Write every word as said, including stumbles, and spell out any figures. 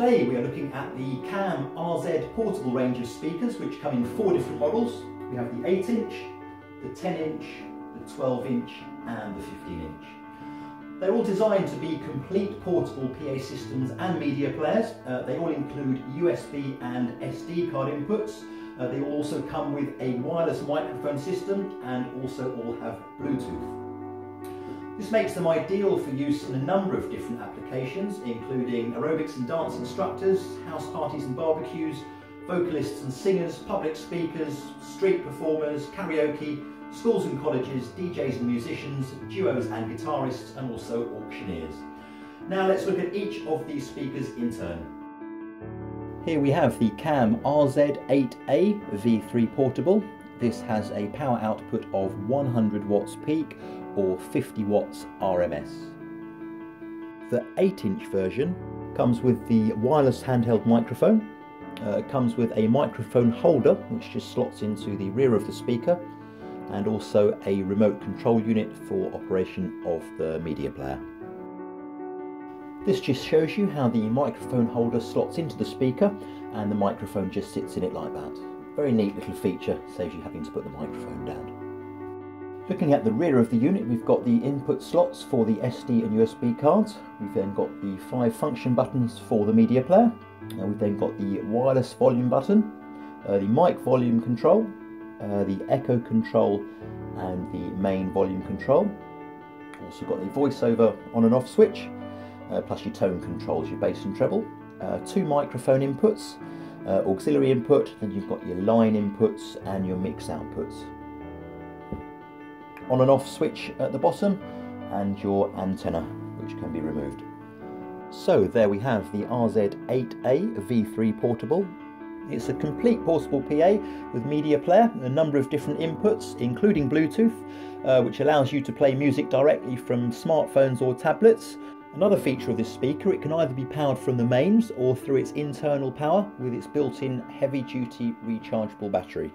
Today we are looking at the Kam R Z portable range of speakers, which come in four different models. We have the eight inch, the ten inch, the twelve inch and the fifteen inch. They're all designed to be complete portable P A systems and media players. Uh, they all include U S B and S D card inputs. Uh, they also come with a wireless microphone system and also all have Bluetooth. This makes them ideal for use in a number of different applications, including aerobics and dance instructors, house parties and barbecues, vocalists and singers, public speakers, street performers, karaoke, schools and colleges, D Js and musicians, duos and guitarists, and also auctioneers. Now let's look at each of these speakers in turn. Here we have the Kam R Z eight A V three portable. This has a power output of one hundred watts peak or fifty watts R M S. The eight inch version comes with the wireless handheld microphone. Uh, it comes with a microphone holder which just slots into the rear of the speaker, and also a remote control unit for operation of the media player. This just shows you how the microphone holder slots into the speaker and the microphone just sits in it like that. Very neat little feature, saves you having to put the microphone down. Looking at the rear of the unit, we've got the input slots for the S D and U S B cards. We've then got the five function buttons for the media player. And we've then got the wireless volume button, uh, the mic volume control, uh, the echo control and the main volume control. Also got the voiceover on and off switch, uh, plus your tone controls, your bass and treble. Uh, two microphone inputs. Uh, auxiliary input, then you've got your line inputs and your mix outputs. On and off switch at the bottom and your antenna, which can be removed. So there we have the R Z eight A V three portable. It's a complete portable P A with media player and a number of different inputs, including Bluetooth, uh, which allows you to play music directly from smartphones or tablets. Another feature of this speaker, it can either be powered from the mains or through its internal power with its built-in heavy-duty rechargeable battery.